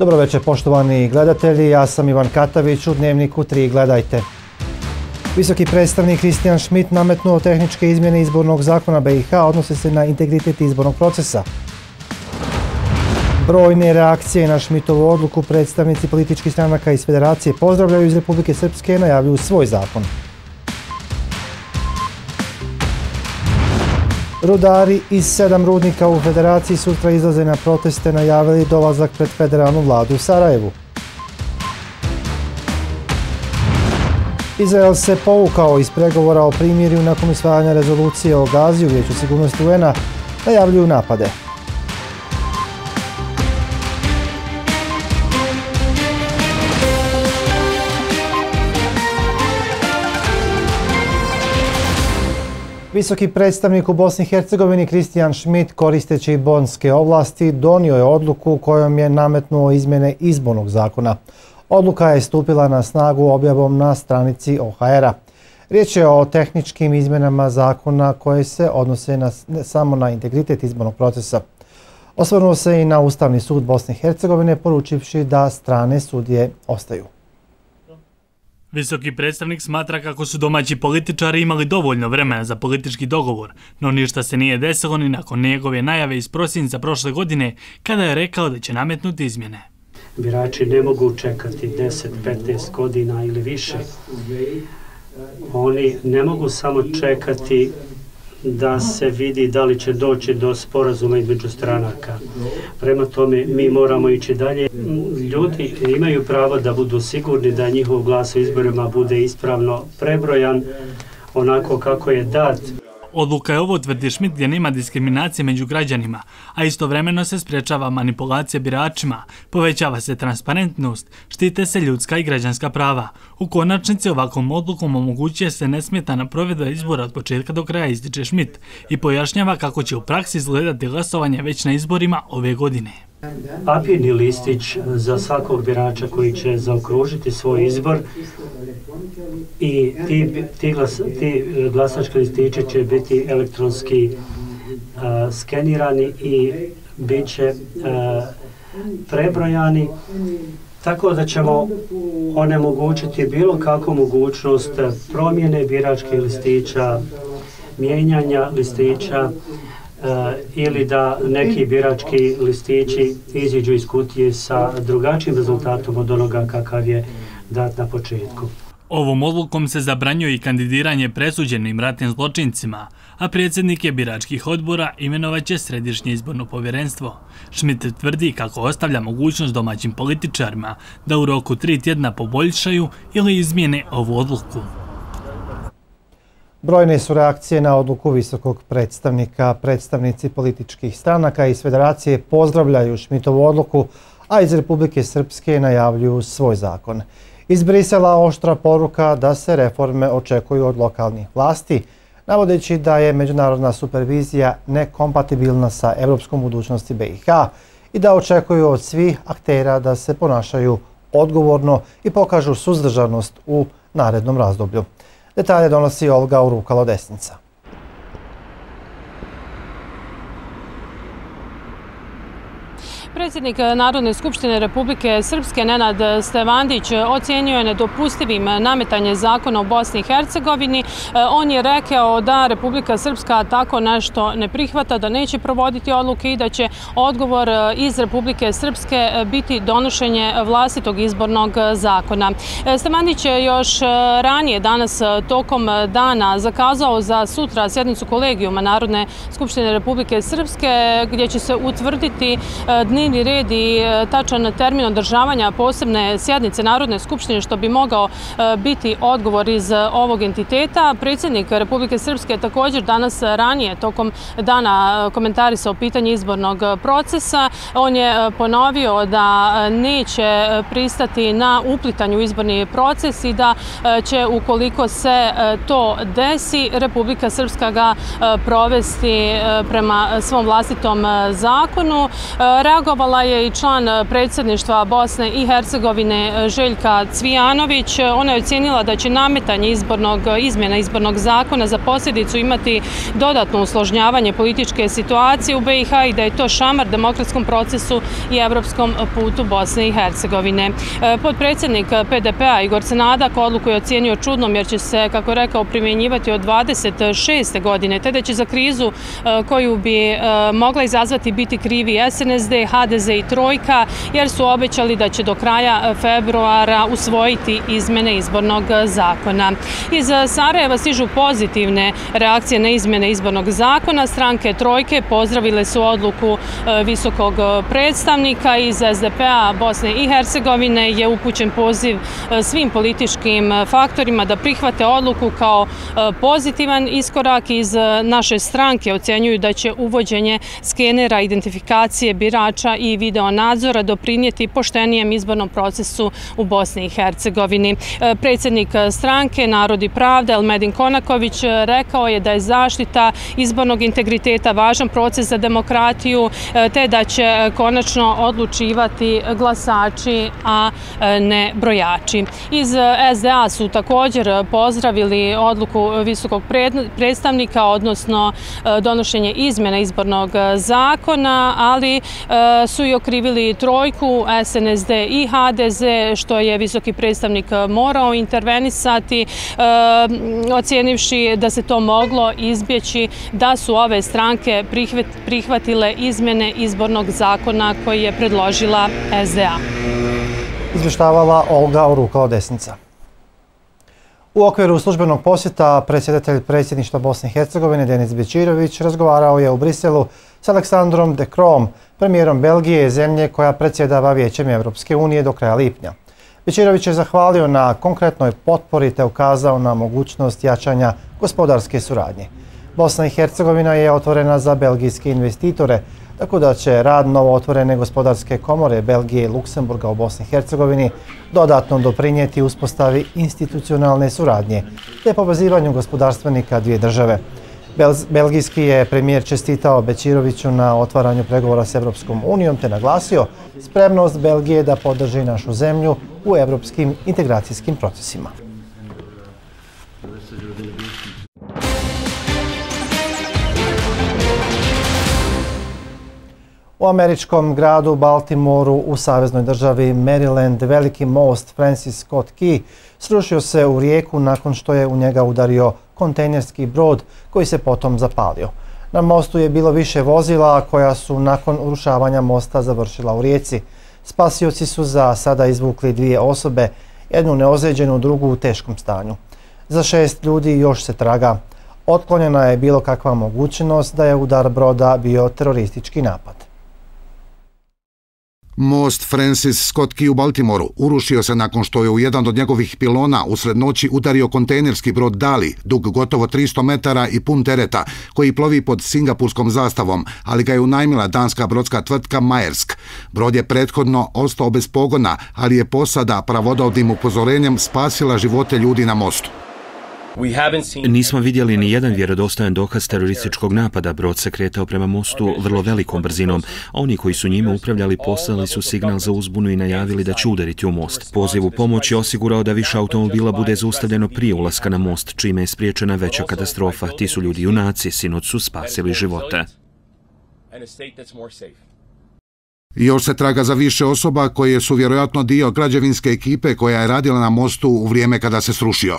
Dobro večer, poštovani gledatelji, ja sam Ivan Katavić, u Dnevniku 3 gledajte. Visoki predstavnik Kristijan Šmit nametnuo tehničke izmjene izbornog zakona BiH odnose se na integritet izbornog procesa. Brojne reakcije na Šmitovu odluku predstavnici političkih stranaka iz Federacije pozdravljaju iz Republike Srpske i najavljuju svoj zakon. Rudari iz 7 rudnika u Federaciji sutra izlaze na proteste najavili dolazak pred federalnu vladu u Sarajevu. Izrael se povukao iz pregovora o primirju nakon usvajanja rezolucije o Gazi u Vijeću sigurnosti UN-a, najavljuju napade. Visoki predstavnik u Bosni i Hercegovini Kristijan Šmit, koristeći bonske ovlasti, donio je odluku kojom je nametnuo izmjene izbornog zakona. Odluka je stupila na snagu objavom na stranici OHR-a. Riječ je o tehničkim izmjenama zakona koje se odnose samo na integritet izbornog procesa. Osvrnuo se i na Ustavni sud Bosne i Hercegovine, poručivši da strane sudije ostaju. Visoki predstavnik smatra kako su domaći političari imali dovoljno vremena za politički dogovor, no ništa se nije desilo ni nakon njegove najave iz prosinca prošle godine kada je rekao da će nametnuti izmjene. Birači ne mogu čekati 10, 15 godina ili više. Oni ne mogu samo čekati da se vidi da li će doći do sporazuma između stranaka. Prema tome mi moramo ići dalje. Ljudi imaju pravo da budu sigurni da njihov glas u izborima bude ispravno prebrojan onako kako je dat. Odluka je ovo, tvrdi Šmit, gdje nema diskriminacije među građanima, a istovremeno se sprečava manipulacija biračima, povećava se transparentnost, štite se ljudska i građanska prava. U konačnici ovakvom odlukom omogućuje se nesmetana provedba izbora od početka do kraja, ističe Šmit i pojašnjava kako će u praksi izgledati glasovanje već na izborima ove godine. Papirni listić za svakog birača koji će zaokružiti svoj izbor i ti glasački listići će biti elektronski skenirani i bit će prebrojani, tako da ćemo onemogućiti bilo kakvu mogućnost promjene biračkih listića, mijenjanja listića, ili da neki birački listići iziđu iz kutije sa drugačijim rezultatom od onoga kakav je dat na početku. Ovom odlukom se zabranjuje i kandidiranje presuđenim ratnim zločincima, a predsjednike biračkih odbora imenovaće Središnje izborno povjerenstvo. Šmit tvrdi kako ostavlja mogućnost domaćim političarima da u roku 3 tjedna poboljšaju ili izmijene ovu odluku. Brojne su reakcije na odluku visokog predstavnika. Predstavnici političkih stranaka iz Federacije pozdravljaju Šmitovu odluku, a iz Republike Srpske najavljuju svoj zakon. Iz Brisela oštra poruka da se reforme očekuju od lokalnih vlasti, navodeći da je međunarodna supervizija nekompatibilna sa evropskom budućnosti BiH i da očekuju od svih aktera da se ponašaju odgovorno i pokažu suzdržanost u narednom razdoblju. Detalje donosi Olga Urukalo desnica. Predsjednik Narodne skupštine Republike Srpske Nenad Stevandić ocjenio je nedopustivim nametanje zakona o Bosni i Hercegovini. On je rekao da Republika Srpska tako nešto ne prihvata, da neće provoditi odluke i da će odgovor iz Republike Srpske biti donošenje vlastitog izbornog zakona. Stevandić je još ranije danas tokom dana zakazao za sutra sjednicu kolegijuma Narodne skupštine Republike Srpske gdje će se utvrditi dnevni red i tačan termin održavanja posebne sjednice Narodne skupštine, što bi mogao biti odgovor iz ovog entiteta. Predsjednik Republike Srpske također danas ranije tokom dana komentarisao pitanje izbornog procesa. On je ponovio da neće pristati na uplitanju u izborni proces i da će, ukoliko se to desi, Republika Srpska ga provesti prema svom vlastitom zakonu. Reagovala je i član predsjedništva Bosne i Hercegovine Željka Cvijanović. Ona je ocijenila da će nametanje izmjena izbornog zakona za posljedicu imati dodatno usložnjavanje političke situacije u BiH i da je to šamar demokratskom procesu i evropskom putu Bosne i Hercegovine. Potpredsjednik PDP-a Igor Senadak odluku je ocijenio čudnom jer će se, kako je rekao, primjenjivati od 26. godine, te da će za krizu koju bi mogla izazvati biti krivi SNSD, HDZ i Trojka, jer su obećali da će do kraja februara usvojiti izmjene izbornog zakona. Iz Sarajeva stižu pozitivne reakcije na izmjene izbornog zakona. Stranke Trojke pozdravile su odluku visokog predstavnika. Iz SDP-a Bosne i Hercegovine je upućen poziv svim političkim faktorima da prihvate odluku kao pozitivan iskorak. Iz naše stranke ocjenjuju da će uvođenje skenera identifikacije birača i videonadzora doprinijeti poštenijem izbornom procesu u Bosni i Hercegovini. Predsjednik stranke Narod i pravda Elmedin Konaković rekao je da je zaštita izbornog integriteta važan proces za demokratiju, te da će konačno odlučivati glasači, a ne brojači. Iz SDA su također pozdravili odluku visokog predstavnika, odnosno donošenje izmjena izbornog zakona, ali su i okrivili Trojku, SNSD i HDZ, što je visoki predstavnik morao intervenisati, ocijenivši da se to moglo izbjeći da su ove stranke prihvatile izmjene izbornog zakona koji je predložila SDA. Izvještavala Olga Urukalo, desnica. U okviru službenog posjeta predsjedatelj predsjedništva Bosne i Hercegovine Denis Bećirović razgovarao je u Briselu s Aleksandrom de Krom, premijerom Belgije, zemlje koja predsjedava Vijećem Evropske unije do kraja lipnja. Bećirović je zahvalio na konkretnoj potpori te ukazao na mogućnost jačanja gospodarske suradnje. Bosna i Hercegovina je otvorena za belgijske investitore, tako da će rad novo otvorene gospodarske komore Belgije i Luksemburga u Bosni i Hercegovini dodatno doprinijeti uspostavi institucionalne suradnje te povezivanju gospodarstvenika dvije države. Belgijski je premijer čestitao Bećiroviću na otvaranju pregovora s Evropskom unijom te naglasio spremnost Belgije da podrži našu zemlju u evropskim integracijskim procesima. U američkom gradu Baltimoru u saveznoj državi Maryland veliki most Francis Scott Key srušio se u rijeku nakon što je u njega udario kontejnerski brod koji se potom zapalio. Na mostu je bilo više vozila koja su nakon urušavanja mosta završila u rijeci. Spasioci su za sada izvukli dvije osobe, jednu neozlijeđenu, drugu u teškom stanju. Za 6 ljudi još se traga. Otklonjena je bilo kakva mogućnost da je udar broda bio teroristički napad. Most Francis Scott Key u Baltimoru urušio se nakon što je u jedan od njegovih pilona usred noći udario kontejnerski brod Dali, dug gotovo 300 metara i pun tereta, koji plovi pod singapurskom zastavom, ali ga je unajmila danska brodska tvrtka Maersk. Brod je prethodno ostao bez pogona, ali je posada pravodobnim upozorenjem spasila živote ljudi na mostu. Nismo vidjeli ni jedan vjerodostojan dokaz terorističkog napada. Brod se kretao prema mostu vrlo velikom brzinom. Oni koji su njime upravljali poslali su signal za uzbunu i najavili da će udariti u most. Poziv u pomoć je osigurao da više automobila bude zaustavljeno prije ulaska na most, čime je spriječena veća katastrofa. Ti su ljudi junaci, sinoć su spasili živote. Još se traga za više osoba koje su vjerojatno dio građevinske ekipe koja je radila na mostu u vrijeme kada se srušio.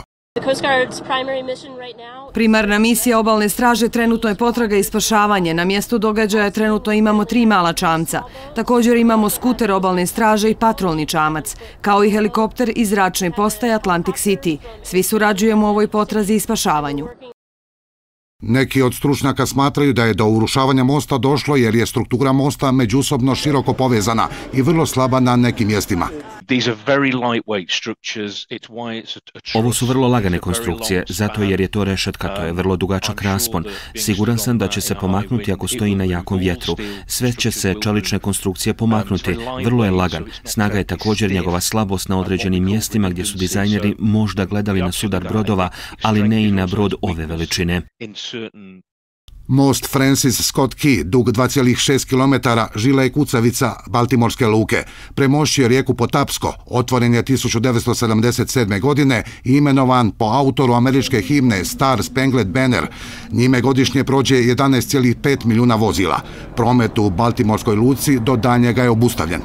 Primarna misija obalne straže trenutno je potraga i spašavanje. Na mjestu događaja trenutno imamo 3 mala čamca. Također imamo skuter obalne straže i patrolni čamac, kao i helikopter iz zračne postaje Atlantic City. Svi surađujemo u ovoj potrazi i spašavanju. Neki od stručnjaka smatraju da je do urušavanja mosta došlo jer je struktura mosta međusobno široko povezana i vrlo slaba na nekim mjestima. Ovo su vrlo lagane konstrukcije, zato jer je to rešetka, to je vrlo dugačak raspon. Siguran sam da će se pomaknuti ako stoji na jakom vjetru. Sve će se čelične konstrukcije pomaknuti, vrlo je lagan. Snaga je također njegova slabost na određenim mjestima gdje su dizajneri možda gledali na sudar brodova, ali ne i na brod ove veličine. Most Francis Scott Key, dug 2,6 km, žila je kucavica Baltimorske luke. Premošio je rijeku Potapsko, otvoren je 1977. godine i imenovan po autoru američke himne Star Spangled Banner. Njime godišnje prođe 11,5 milijuna vozila. Promet u Baltimorskoj luci do daljnjega je obustavljen.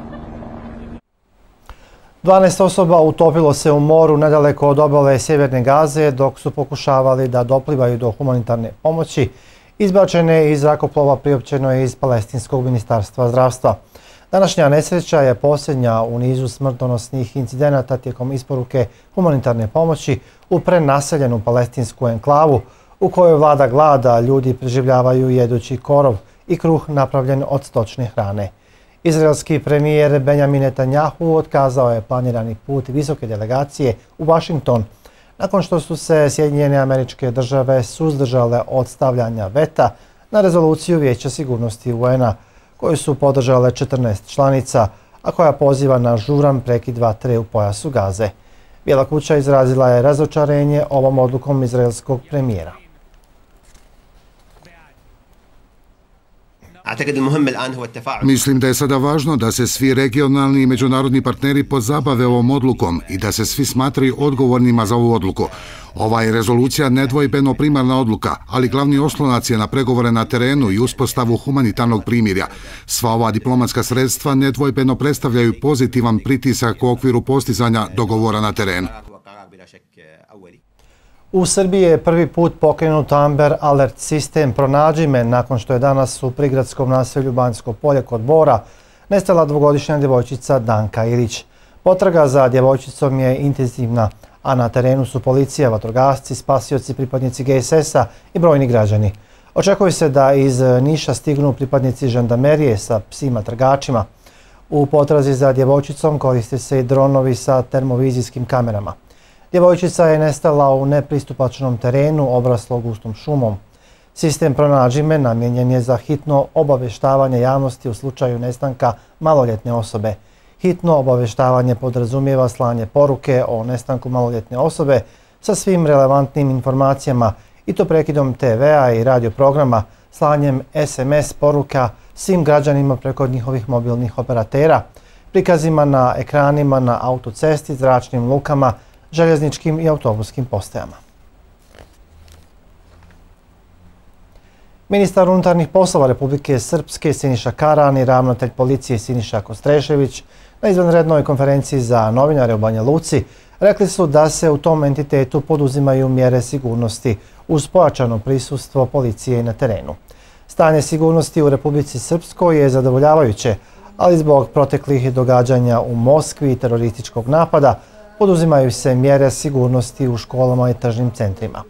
12 osoba utopilo se u moru nedaleko od obale Sjeverne Gaze dok su pokušavali da doplivaju do humanitarne pomoći. Izbačene iz zrakoplova priopćeno je iz Palestinskog ministarstva zdravstva. Današnja nesreća je posljednja u nizu smrtonosnih incidenata tijekom isporuke humanitarne pomoći u prenaseljenu palestinsku enklavu u kojoj vlada glada, ljudi preživljavaju jedući korov i kruh napravljen od stočne hrane. Izraelski premijer Benjamin Tanjahu otkazao je planirani put visoke delegacije u Washington nakon što su se Sjedinjene Američke Države suzdržale od stavljanja veta na rezoluciju Vijeća sigurnosti UN-a koju su podržale 14 članica, a koja poziva na žuran prekid vatre u pojasu Gaze. Bijela kuća izrazila je razočarenje ovom odlukom izraelskog premijera. Mislim da je sada važno da se svi regionalni i međunarodni partneri pozabave ovom odlukom i da se svi smatraju odgovornima za ovu odluku. Ova je rezolucija nedvojbeno primarna odluka, ali glavni oslonac je na pregovore na terenu i uspostavu humanitarnog primirja. Sva ova diplomatska sredstva nedvojbeno predstavljaju pozitivan pritisak u okviru postizanja dogovora na terenu. U Srbiji je prvi put pokrenut Amber Alert sistem pronađi me nakon što je danas u prigradskom naselju Banjsko polje kod Bora nestala dvogodišnja djevojčica Danka Ilić. Potraga za djevojčicom je intenzivna, a na terenu su policija, vatrogasci, spasioci, pripadnici GSS-a i brojni građani. Očekuje se da iz Niša stignu pripadnici žandarmerije sa psima trgačima. U potrazi za djevojčicom koriste se i dronovi sa termovizijskim kamerama. Djevojčica je nestala u nepristupačnom terenu obraslog gustom šumom. Sistem pronađi me namijenjen je za hitno obavještavanje javnosti u slučaju nestanka maloljetne osobe. Hitno obavještavanje podrazumijeva slanje poruke o nestanku maloljetne osobe sa svim relevantnim informacijama i to prekidom TV-a i radio programa, slanjem SMS poruka svim građanima preko njihovih mobilnih operatera, prikazima na ekranima na autocesti, zračnim lukama, željezničkim i autobuskim postajama. Ministar unutarnjih poslova Republike Srpske Siniša Karan i ravnatelj policije Siniša Kostrešević na izvanrednoj konferenciji za novinare u Banja Luci rekli su da se u tom entitetu poduzimaju mjere sigurnosti uz pojačano prisustvo policije na terenu. Stanje sigurnosti u Republici Srpskoj je zadovoljavajuće, ali zbog proteklih događanja u Moskvi i terorističkog napada poduzimaju se mjere sigurnosti u školama i tržnim centrima.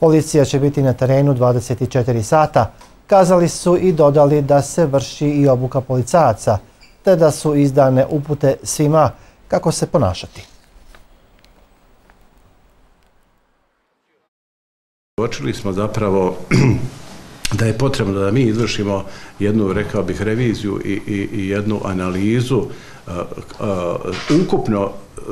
Policija će biti na terenu 24 sata, kazali su i dodali da se vrši i obuka policajaca, te da su izdane upute svima kako se ponašati. Uočili smo zapravo da je potrebno da mi izvršimo jednu, rekao bih, reviziju i jednu analizu ukupno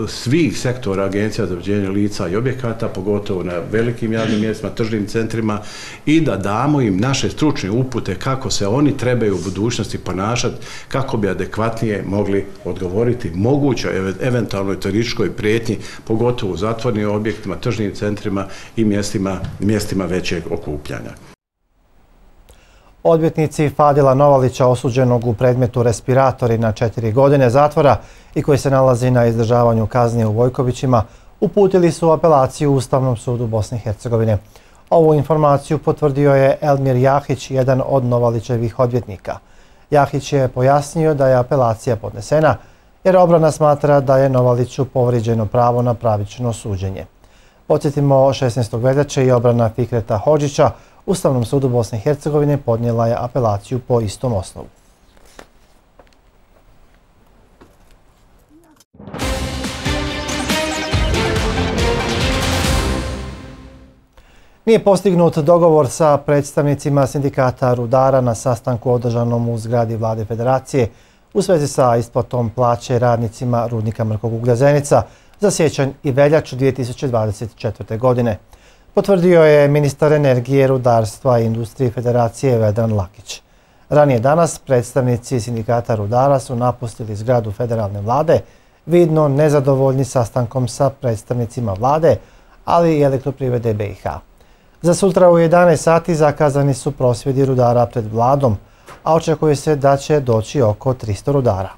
svih sektora agencija za obezbeđenje lica i objekata, pogotovo na velikim javnim mjestima, tržnim centrima i da damo im naše stručne upute kako se oni trebaju u budućnosti ponašati, kako bi adekvatnije mogli odgovoriti mogućoj eventualnoj terorističkoj prijetnji, pogotovo u zatvorenim objektima, tržnim centrima i mjestima većeg okupljanja. Odvjetnici Fadila Novalića, osuđenog u predmetu respiratori na 4 godine zatvora i koji se nalazi na izdržavanju kazne u Vojkovićima, uputili su apelaciju Ustavnom sudu Bosne i Hercegovine. Ovu informaciju potvrdio je Elmir Jahić, jedan od Novalićevih odvjetnika. Jahić je pojasnio da je apelacija podnesena jer obrana smatra da je Novaliću povrijeđeno pravo na pravično suđenje. Podsjetimo, 16. veljače je obrana Fikreta Hođića Ustavnom sudu Bosne i Hercegovine podnijela je apelaciju po istom osnovu. Nije postignut dogovor sa predstavnicima sindikata rudara na sastanku održanom u zgradi Vlade Federacije u svezi sa isplatom plaće radnicima rudnika mrkog uglja Zenica za siječanj i veljaču 2024. godine. potvrdio je ministar energije, rudarstva i industrije Federacije Vedran Lakić. Ranije danas predstavnici sindikata rudara su napustili zgradu federalne vlade, vidno nezadovoljni sastankom sa predstavnicima vlade, ali i Elektroprivrede BiH. Za sutra u 11 sati zakazani su prosvjedi rudara pred vladom, a očekuje se da će doći oko 300 rudara.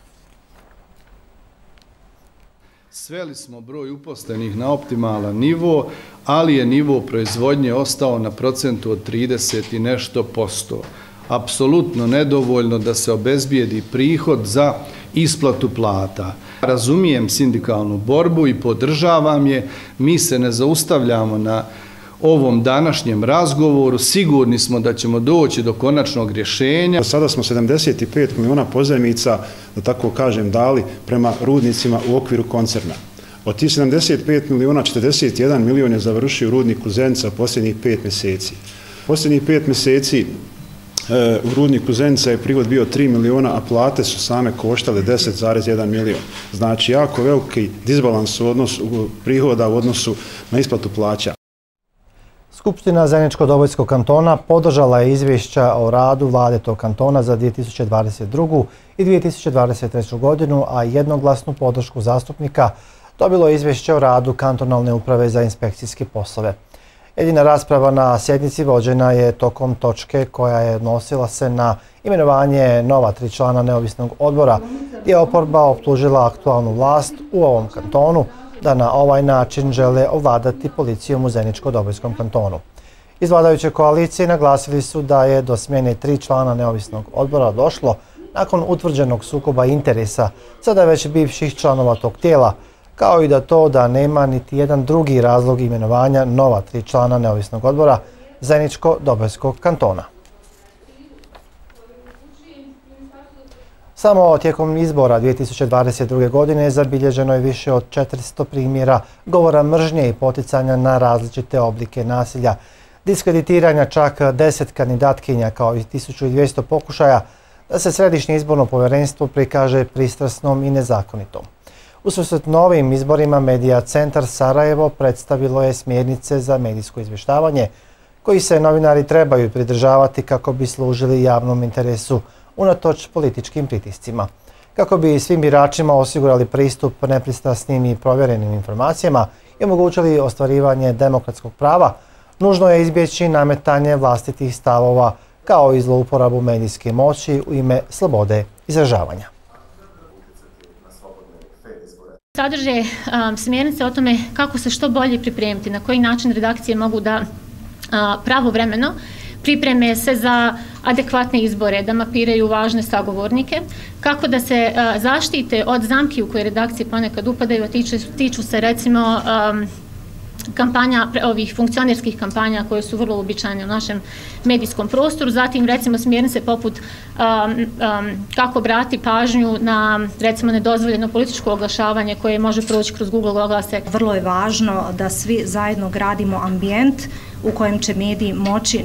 Sveli smo broj uposlenih na optimalan nivo, ali je nivo proizvodnje ostao na procentu od 30 i nešto posto. Apsolutno nedovoljno da se obezbijedi prihod za isplatu plata. Razumijem sindikalnu borbu i podržavam je. Mi se ne zaustavljamo na ovom današnjem razgovoru. Sigurni smo da ćemo doći do konačnog rješenja. Sada smo 75 miliona pozajmica, da tako kažem, dali prema rudnicima u okviru koncerna. Od tih 75 miliona, 41 milion je završio rudnik Zenica posljednjih 5 mjeseci. Posljednjih 5 mjeseci u rudniku Zenica je prihod bio 3 miliona, a plate su same koštale 10,1 milion. Znači, jako veliki disbalans u odnosu prihoda u odnosu na isplatu plaća. Skupština Zeničko-Dobojskog kantona podržala je izvješća o radu vlade tog kantona za 2022. i 2023. godinu, a jednoglasnu podršku zastupnika dobilo je izvješće o radu kantonalne uprave za inspekcijske poslove. Jedina rasprava na sjednici vođena je tokom točke koja je odnosila se na imenovanje nova 3 člana neovisnog odbora, gdje je oporba optužila aktualnu vlast u ovom kantonu da na ovaj način žele ovladati policijom u Zeničko-Dobojskom kantonu. Iz vladajuće koalicije naglasili su da je do smjene 3 člana neovisnog odbora došlo nakon utvrđenog sukoba interesa sada već bivših članova tog tijela, kao i da to da nema niti jedan drugi razlog imenovanja nova 3 člana neovisnog odbora Zeničko-Dobojskog kantona. Samo tijekom izbora 2022. godine zabilježeno je više od 400 primjera govora mržnje i poticanja na različite oblike nasilja, diskreditiranja čak 10 kandidatkinja kao i 1200 pokušaja da se Središnje izborno povjerenstvo prikaže pristrasnom i nezakonitom. Ususret novim izborima Mediacentar Sarajevo predstavilo je smjernice za medijsko izvještavanje koji se novinari trebaju pridržavati kako bi služili javnom interesu unatoč političkim pritiscima. Kako bi svim biračima osigurali pristup nepristrasnim i provjerenim informacijama i omogućili ostvarivanje demokratskog prava, nužno je izbjeći nametanje vlastitih stavova kao i zlouporabu medijske moći u ime slobode izražavanja. Sadrže smjernice o tome kako se što bolje pripremiti, na koji način redakcije mogu da pravovremeno pripreme se za adekvatne izbore, da mapiraju važne sagovornike, kako da se zaštite od zamki u koje redakcije ponekad upadaju, tiču se recimo kampanja, ovih funkcionerskih kampanja koje su vrlo uobičajene u našem medijskom prostoru, zatim recimo smjernice poput kako brati pažnju na recimo nedozvoljeno političko oglašavanje koje može proći kroz Google oglase. Vrlo je važno da svi zajedno gradimo ambijent u kojem će mediji moći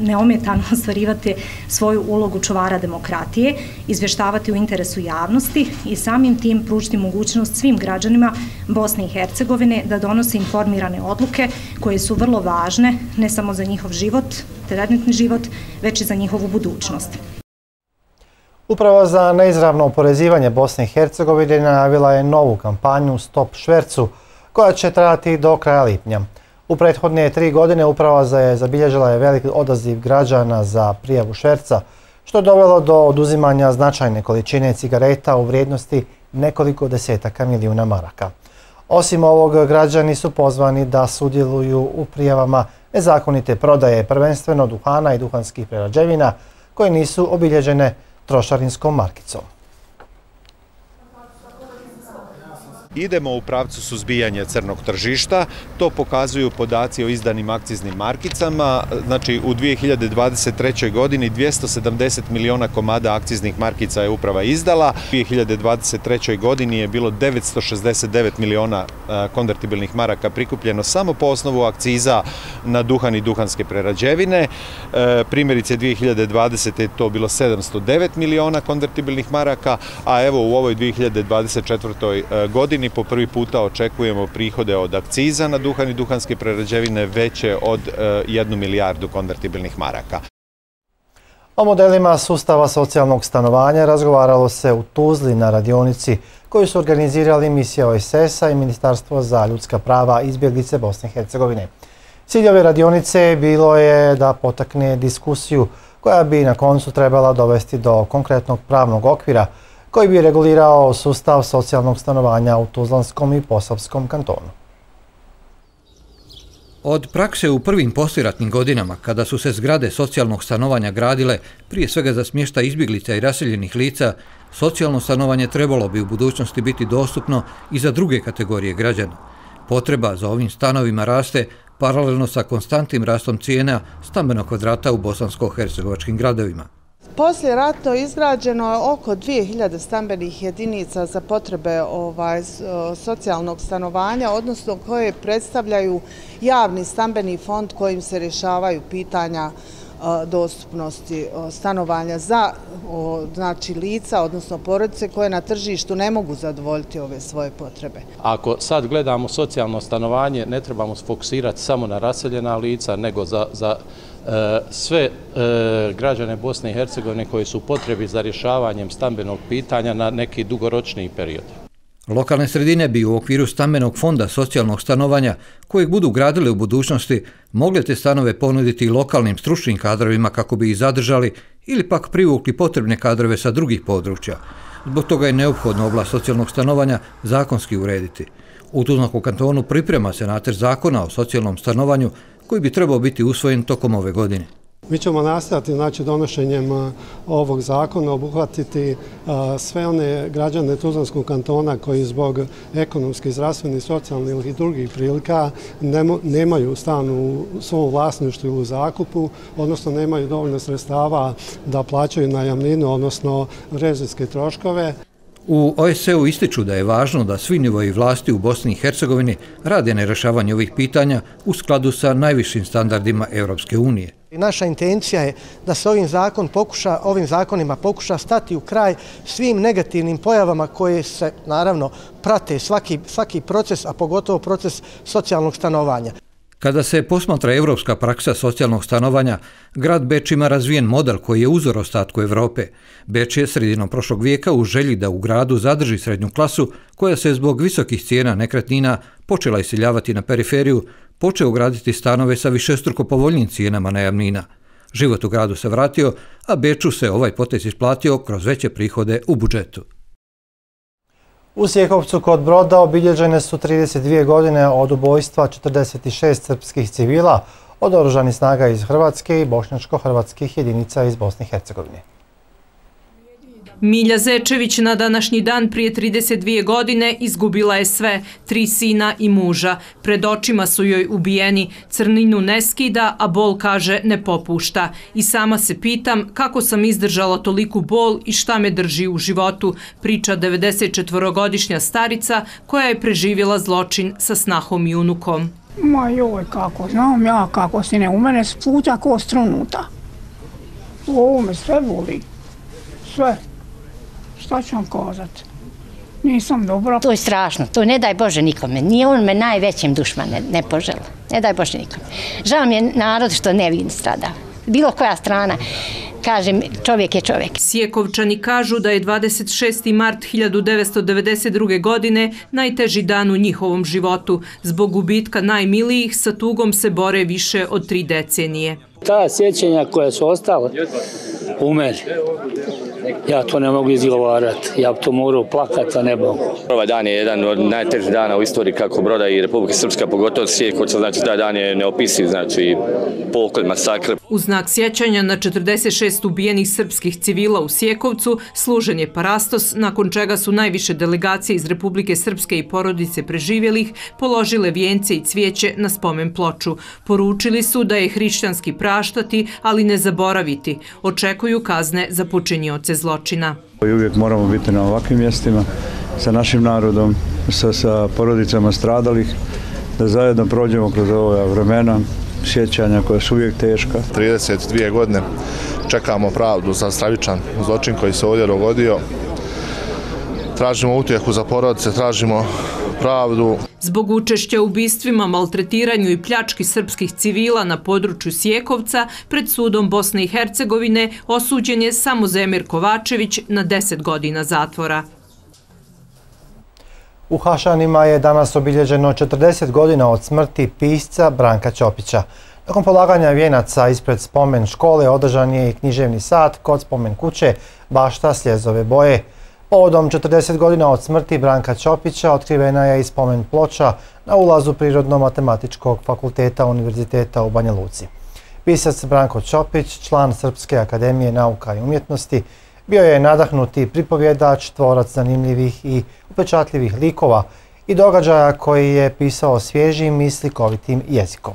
neometano ostvarivati svoju ulogu čuvara demokratije, izvještavati u interesu javnosti i samim tim pružiti mogućnost svim građanima Bosne i Hercegovine da donose informirane odluke koje su vrlo važne ne samo za njihov život, trenutni život, već i za njihovu budućnost. Uprava za neizravno oporezivanje Bosne i Hercegovine najavila je novu kampanju Stop švercu koja će trajati do kraja lipnja. U prethodne 3 godine uprava je zabilježila veliki odaziv građana za prijavu šverca, što je dovelo do oduzimanja značajne količine cigareta u vrijednosti nekoliko desetaka milijuna maraka. Osim ovog, građani su pozvani da sudjeluju u prijavama nezakonite prodaje, prvenstveno duhana i duhanskih prerađevina koje nisu obilježene trošarinskom markicom. Idemo u pravcu suzbijanja crnog tržišta, to pokazuju podaci o izdanim akciznim markicama. Znači, u 2023. godini 270 miliona komada akciznih markica je uprava izdala. U 2023. godini je bilo 969 miliona konvertibilnih maraka prikupljeno samo po osnovu akciza na duhan i duhanske prerađevine. Primjerice, 2020. je to bilo 709 miliona konvertibilnih maraka, a evo u ovoj 2024. godini godini po prvi puta očekujemo prihode od akciza na duhan i duhanske prerađevine veće od 1 milijardu konvertibilnih maraka. O modelima sustava socijalnog stanovanja razgovaralo se u Tuzli na radionici koju su organizirali misija OSS-a i Ministarstvo za ljudska prava i izbjeglice Bosne i Hercegovine. Cilj ove radionice bilo je da potakne diskusiju koja bi na koncu trebala dovesti do konkretnog pravnog okvira koji bi regulirao sustav socijalnog stanovanja u Tuzlanskom i Posavskom kantonu. Od prakse u prvim posliratnim godinama, kada su se zgrade socijalnog stanovanja gradile, prije svega za smještaj izbjeglica i raseljenih lica, socijalno stanovanje trebalo bi u budućnosti biti dostupno i za druge kategorije građana. Potreba za ovim stanovima raste paralelno sa konstantnim rastom cijena stambenog kvadrata u bosansko-hercegovačkim gradovima. Poslije ratno izgrađeno je oko 2000 stambenih jedinica za potrebe socijalnog stanovanja, odnosno koje predstavljaju javni stambeni fond kojim se rješavaju pitanja dostupnosti stanovanja za lica, odnosno porodice koje na tržištu ne mogu zadovoljiti ove svoje potrebe. Ako sad gledamo socijalno stanovanje, ne trebamo fokusirati samo na raseljena lica, nego za sve građane Bosne i Hercegovine koji su u potrebi za rješavanjem stambenog pitanja na neki dugoročni period. Lokalne sredine bi u okviru stambenog fonda socijalnog stanovanja, kojeg budu gradile u budućnosti, mogle te stanove ponuditi lokalnim stručnim kadrovima kako bi ih zadržali ili pak privukli potrebne kadrove sa drugih područja. Zbog toga je neophodno oblast socijalnog stanovanja zakonski urediti. U Tuzlanskom kantonu priprema se nacrt zakona o socijalnom stanovanju koji bi trebao biti usvojen tokom ove godine. Mi ćemo nastojati, znači, donošenjem ovog zakona obuhvatiti sve one građane Tuzlanskog kantona koji zbog ekonomskih, zdravstvenih, socijalnih ili drugih prilika nemaju stan u svom vlasništvu ili u zakupu, odnosno nemaju dovoljno sredstava da plaćaju najamninu, odnosno režijske troškove. U OSCE-u ističu da je važno da svi nivoji vlasti u Bosni i Hercegovini rade na rješavanju ovih pitanja u skladu sa najvišim standardima Europske unije. Naša intencija je da se ovim zakonima pokuša stati u kraj svim negativnim pojavama koje se naravno prate svaki proces, a pogotovo proces socijalnog stanovanja. Kada se posmatra evropska praksa socijalnog stanovanja, grad Beč ima razvijen model koji je uzor ostatku Evrope. Beč je sredinom prošlog vijeka u želji da u gradu zadrži srednju klasu, koja se zbog visokih cijena nekretnina počela iseljavati na periferiju, počeo graditi stanove sa višestruko povoljnim cijenama najamnina. Život u gradu se vratio, a Beču se ovaj potez isplatio kroz veće prihode u budžetu. U Sjekopcu kod Broda obilježene su 32 godine od ubojstva 46 srpskih civila od oružanih snaga iz Hrvatske i bošnjačko-hrvatskih jedinica iz Bosne i Hercegovine. Milja Zečević na današnji dan prije 32 godine izgubila je sve, 3 sina i muža. Pred očima su joj ubijeni. Crninu ne skida, a bol, kaže, ne popušta. I sama se pitam kako sam izdržala toliku bol i šta me drži u životu, priča 94-godišnja starica koja je preživjela zločin sa snahom i unukom. Ma joj, kako znam ja, kako si ne umene spuća ko strunuta. Ovo me sve boli. Sve. Šta ću vam kazati? Nisam dobra. To je strašno, to ne daj Bože nikome. Nije on me najvećem dušmane ne požela. Ne daj Bože nikome. Žao mi je narod što nevin strada. Bilo koja strana, kažem, čovjek je čovjek. Sjekovčani kažu da je 26. mart 1992. godine najteži dan u njihovom životu. Zbog gubitka najmilijih sa tugom se bore više od 3 decenije. Ta sjećanja koja su ostala u meni, ja to ne mogu izgovarati, ja bi to morao plakati, a ne mogu. Ovaj dan je jedan od najtežih dana u istoriji kako Broda i Republike Srpska, pogotovo Sjekovca, znači taj dan je neopisiv, znači pokolj, masakr. U znak sjećanja na 46 ubijenih srpskih civila u Sjekovcu služen je parastos, nakon čega su najviše delegacije iz Republike Srpske i porodice preživjelih položile vijence i cvijeće na spomen ploču. Poručili su da je hrišćanski praštati, ali ne zaboraviti. Očekuju kazne za počinioce zločina. Uvijek moramo biti na ovakvim mjestima, sa našim narodom, sa porodicama stradalih, da zajedno prođemo kroz ova vremena, sjećanja koja su uvijek teška. 32 godine čekamo pravdu za stravičan zločin koji se ovdje dogodio. Tražimo utjehu za porodice, tražimo pravdu. Zbog učešća u ubistvima, maltretiranju i pljački srpskih civila na području Sjekovca, pred sudom Bosne i Hercegovine osuđen je Samozemir Kovačević na 10 godina zatvora. U Hašanima je danas obilježeno 40 godina od smrti pisca Branka Ćopića. Nakon polaganja vijenaca ispred spomen škole održan je i književni sat kod spomen kuće Bašta sljezove boje. Povodom 40 godina od smrti Branka Ćopića otkrivena je i spomen ploča na ulazu Prirodno-matematičkog fakulteta Univerziteta u Banja Luci. Pisac Branko Ćopić, član Srpske akademije nauka i umjetnosti, bio je nadahnuti pripovjedač, tvorac zanimljivih i upečatljivih likova i događaja koji je pisao svježim i slikovitim jezikom.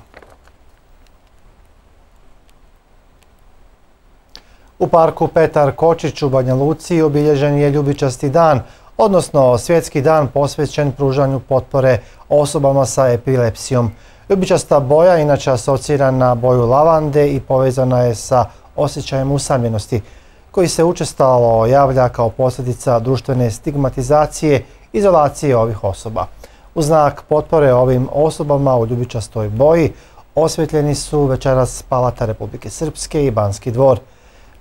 U parku Petar Kočić u Banja Luci obilježen je ljubičasti dan, odnosno svjetski dan posvećen pružanju potpore osobama sa epilepsijom. Ljubičasta boja inače asocira na boju lavande i povezana je sa osjećajem usamljenosti, koji se učestalo javlja kao posljedica društvene stigmatizacije, izolacije ovih osoba. U znak potpore ovim osobama u ljubičastoj boji osvjetljeni su večeras Palata Republike Srpske i Banski dvor.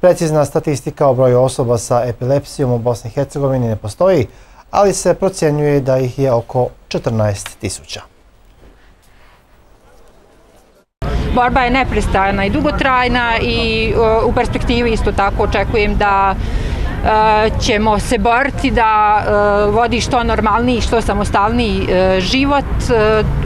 Precizna statistika o broju osoba sa epilepsijom u Bosni i Hercegovini ne postoji, ali se procjenjuje da ih je oko 14.000. Borba je neprestajna i dugotrajna i u perspektivi isto tako očekujem da ćemo se boriti da vodi što normalniji, što samostalniji život.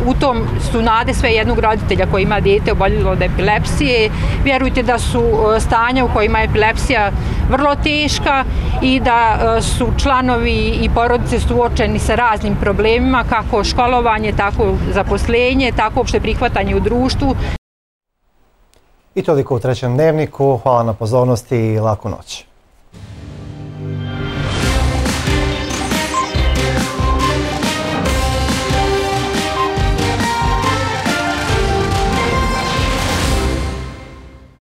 U tom su nade sve jednog roditelja koji ima dijete oboljelo od epilepsije. Vjerujte da su stanja u kojima je epilepsija vrlo teška i da su članovi i porodice suočeni sa raznim problemima, kako školovanje, tako zaposlenje, tako opšte prihvatanje u društvu. I toliko u trećem dnevniku. Hvala na pozornosti i laku noć.